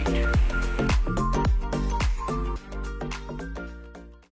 white.